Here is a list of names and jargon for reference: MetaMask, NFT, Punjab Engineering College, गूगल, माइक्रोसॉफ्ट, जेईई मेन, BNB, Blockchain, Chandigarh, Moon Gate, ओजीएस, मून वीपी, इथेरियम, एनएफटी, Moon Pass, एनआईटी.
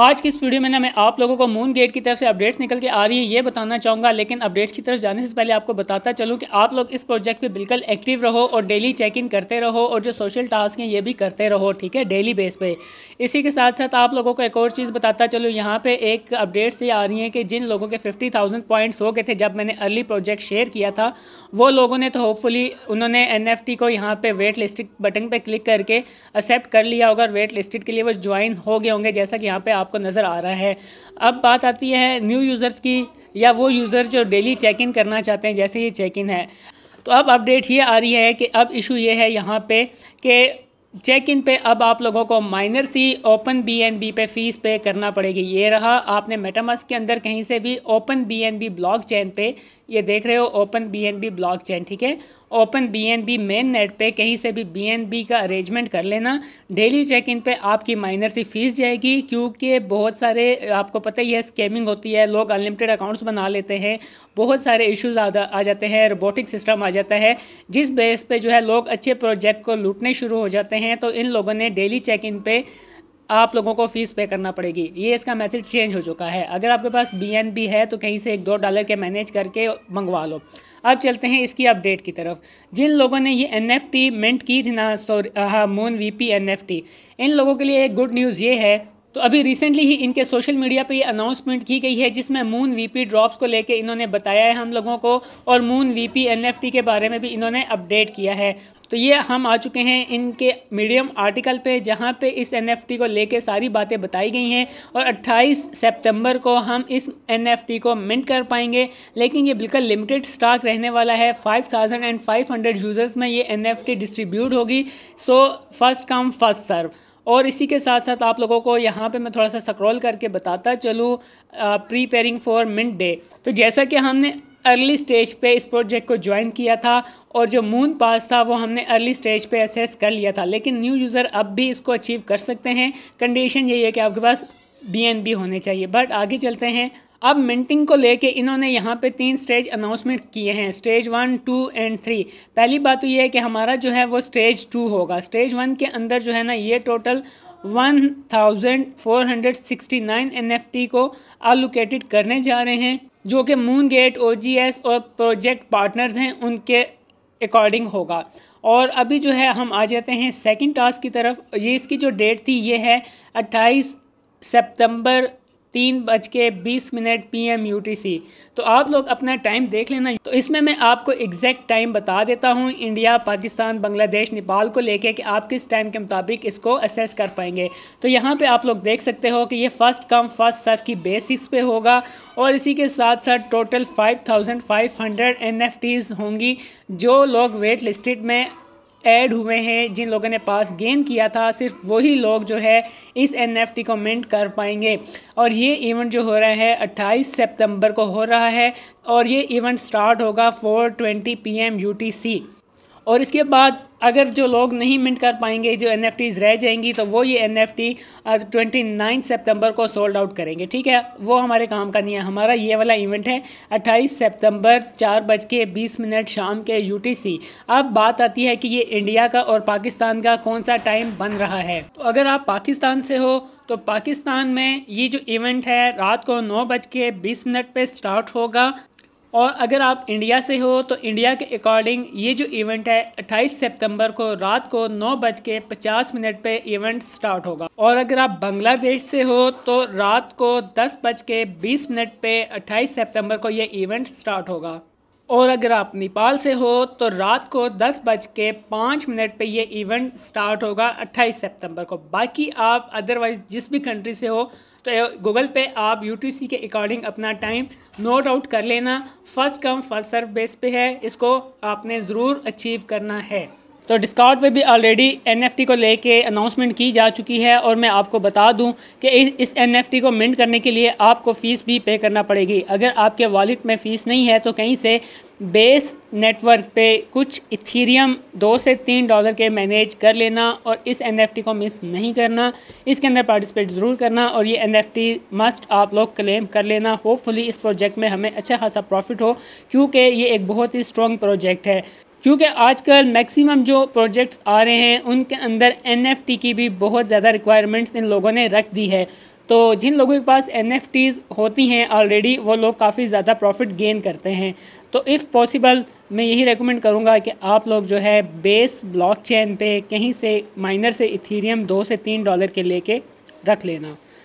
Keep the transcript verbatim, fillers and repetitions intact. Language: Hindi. आज की इस वीडियो में ना मैं आप लोगों को मून गेट की तरफ से अपडेट्स निकल के आ रही है ये बताना चाहूँगा। लेकिन अपडेट्स की तरफ जाने से पहले आपको बताता चलूँ कि आप लोग इस प्रोजेक्ट पे बिल्कुल एक्टिव रहो और डेली चेक इन करते रहो और जो सोशल टास्क हैं ये भी करते रहो, ठीक है, डेली बेस पे। इसी के साथ साथ आप लोगों को एक और चीज़ बताता चलूँ, यहाँ पर एक अपडेट्स ये आ रही है कि जिन लोगों के फिफ्टी थाउजेंड पॉइंट्स हो गए थे जब मैंने अर्ली प्रोजेक्ट शेयर किया था, वो लोगों ने तो होपफुली उन्होंने एन एफ टी को यहाँ पर वेट लिस्टेड बटन पर क्लिक करके एक्सेप्ट कर लिया होगा और वेट लिस्टेड के लिए वो ज्वाइन हो गए होंगे, जैसा कि यहाँ पर आपको नज़र आ रहा है। अब बात आती है न्यू यूज़र्स की या वो यूज़र जो डेली चेक इन करना चाहते हैं, जैसे ये चेक इन है। तो अब अपडेट ये आ रही है कि अब इशू ये है यहाँ पे कि चेक इन पे अब आप लोगों को माइनर सी ओपन बीएनबी पे फ़ीस पे करना पड़ेगी। ये रहा, आपने मेटामास्क के अंदर कहीं से भी ओपन बीएनबी ब्लॉकचेन पे, ये देख रहे हो ओपन बीएनबी ब्लॉकचेन, ठीक है, ओपन बीएनबी मेन नेट पे कहीं से भी बीएनबी का अरेंजमेंट कर लेना। डेली चेक इन पे आपकी माइनर सी फ़ीस जाएगी, क्योंकि बहुत सारे आपको पता ही है स्कैमिंग होती है, लोग अनलिमिटेड अकाउंट्स बना लेते हैं, बहुत सारे इश्यूज आ जाते हैं, रोबोटिक सिस्टम आ जाता है, जिस बेस पे जो है लोग अच्छे प्रोजेक्ट को लूटने शुरू हो जाते हैं। तो इन लोगों ने डेली चेक इन पे आप लोगों को फ़ीस पे करना पड़ेगी। ये इसका मेथड चेंज हो चुका है। अगर आपके पास बीएनबी है तो कहीं से एक दो डॉलर के मैनेज करके मंगवा लो। अब चलते हैं इसकी अपडेट की तरफ। जिन लोगों ने ये एनएफटी मिंट की थी ना, सॉरी हाँ मूनवीपी एनएफटी, इन लोगों के लिए एक गुड न्यूज़ ये है, तो अभी रिसेंटली ही इनके सोशल मीडिया पे ये अनाउंसमेंट की गई है, जिसमें मून वीपी ड्रॉप्स को लेके इन्होंने बताया है हम लोगों को, और मून वीपी एनएफटी के बारे में भी इन्होंने अपडेट किया है। तो ये हम आ चुके हैं इनके मीडियम आर्टिकल पे, जहाँ पे इस एनएफटी को लेके सारी बातें बताई गई हैं, और अट्ठाईस सितंबर को हम इस एनएफटी को मिंट कर पाएंगे। लेकिन ये बिल्कुल लिमिटेड स्टॉक रहने वाला है, पाँच हज़ार पाँच सौ यूज़र्स में ये एनएफटी डिस्ट्रीब्यूट होगी, सो फर्स्ट कम फर्स्ट सर्व। और इसी के साथ साथ आप लोगों को यहाँ पे मैं थोड़ा सा स्क्रॉल करके बताता चलूँ, प्रीपेयरिंग फॉर मिंट डे। तो जैसा कि हमने अर्ली स्टेज पे इस प्रोजेक्ट को ज्वाइन किया था और जो मून पास था वो हमने अर्ली स्टेज पे असेस कर लिया था, लेकिन न्यू यूज़र अब भी इसको अचीव कर सकते हैं। कंडीशन यही है कि आपके पास बी एन बी होने चाहिए। बट आगे चलते हैं। अब मिंटिंग को लेके इन्होंने यहाँ पे तीन स्टेज अनाउंसमेंट किए हैं, stage one two and three. पहली बात तो ये है कि हमारा जो है वो स्टेज टू होगा। स्टेज वन के अंदर जो है ना ये total one thousand four hundred sixty nine एनएफटी को एलोकेटेड करने जा रहे हैं, जो कि मून गेट, ओजीएस और प्रोजेक्ट पार्टनर्स हैं उनके अकॉर्डिंग होगा। और अभी जो है हम आ जाते हैं सेकेंड टास्क की तरफ। ये इसकी जो डेट थी ये है अट्ठाईस सितंबर तीन बज के बीस minute P M U T C. तो आप लोग अपना टाइम देख लेना। तो इसमें मैं आपको एग्जैक्ट टाइम बता देता हूँ, इंडिया, पाकिस्तान, बांग्लादेश, नेपाल को लेके कि आप किस टाइम के मुताबिक इसको असेस कर पाएंगे। तो यहाँ पे आप लोग देख सकते हो कि ये फ़र्स्ट कम फर्स्ट सर्व की बेसिस पे होगा। और इसी के साथ साथ total five thousand five hundred N F Ts होंगी जो लोग वेट लिस्टेड में ऐड हुए हैं। जिन लोगों ने पास गेन किया था सिर्फ वही लोग जो है इस एनएफटी को मिंट कर पाएंगे। और ये इवेंट जो हो रहा है अट्ठाईस सितंबर को हो रहा है, और ये इवेंट स्टार्ट होगा four twenty P M U T C. और इसके बाद अगर जो लोग नहीं मिंट कर पाएंगे, जो एनएफटीज़ रह जाएंगी, तो वो ये एनएफटी ट्वेंटी नाइन सितंबर को सोल्ड आउट करेंगे, ठीक है। वो हमारे काम का नहीं है, हमारा ये वाला इवेंट है अट्ठाईस सितंबर चार बज के बीस मिनट शाम के यूटीसी। अब बात आती है कि ये इंडिया का और पाकिस्तान का कौन सा टाइम बन रहा है। तो अगर आप पाकिस्तान से हो तो पाकिस्तान में ये जो इवेंट है रात को नौ बज के बीस मिनट पर स्टार्ट होगा। और अगर आप इंडिया से हो तो इंडिया के अकॉर्डिंग ये जो इवेंट है अट्ठाईस सितंबर को रात को नौ बज के पचास मिनट पर इवेंट स्टार्ट होगा। और अगर आप बांग्लादेश से हो तो रात को दस बज के बीस मिनट पर अट्ठाईस सितंबर को ये इवेंट स्टार्ट होगा। और अगर आप नेपाल से हो तो रात को दस बज के पाँच मिनट पर यह इवेंट स्टार्ट होगा अट्ठाईस सितंबर को। बाकी आप अदरवाइज़ जिस भी कंट्री से हो तो गूगल पे आप यूटीसी के अकॉर्डिंग अपना टाइम नोट आउट कर लेना। First come first serve base पे है, इसको आपने ज़रूर अचीव करना है। तो डिस्कॉर्ड पे भी ऑलरेडी एनएफटी को लेके अनाउंसमेंट की जा चुकी है। और मैं आपको बता दूं कि इस एनएफटी को मिंट करने के लिए आपको फ़ीस भी पे करना पड़ेगी। अगर आपके वॉलेट में फ़ीस नहीं है तो कहीं से बेस नेटवर्क पे कुछ इथेरियम दो से तीन डॉलर के मैनेज कर लेना, और इस एनएफटी को मिस नहीं करना, इसके अंदर पार्टिसिपेट ज़रूर करना। और ये एनएफटी मस्ट आप लोग क्लेम कर लेना। होपफुली इस प्रोजेक्ट में हमें अच्छा खासा प्रॉफिट हो, क्योंकि ये एक बहुत ही स्ट्रॉन्ग प्रोजेक्ट है। क्योंकि आजकल मैक्सिमम जो प्रोजेक्ट्स आ रहे हैं उनके अंदर एनएफटी की भी बहुत ज़्यादा रिक्वायरमेंट्स इन लोगों ने रख दी है। तो जिन लोगों के पास एन एफ टीज़ होती हैं ऑलरेडी वो लोग काफ़ी ज़्यादा प्रॉफिट गेन करते हैं। तो इफ़ पॉसिबल मैं यही रेकमेंड करूंगा कि आप लोग जो है बेस ब्लॉकचेन पे कहीं से माइनर से इथेरियम दो से तीन डॉलर के लेके रख लेना।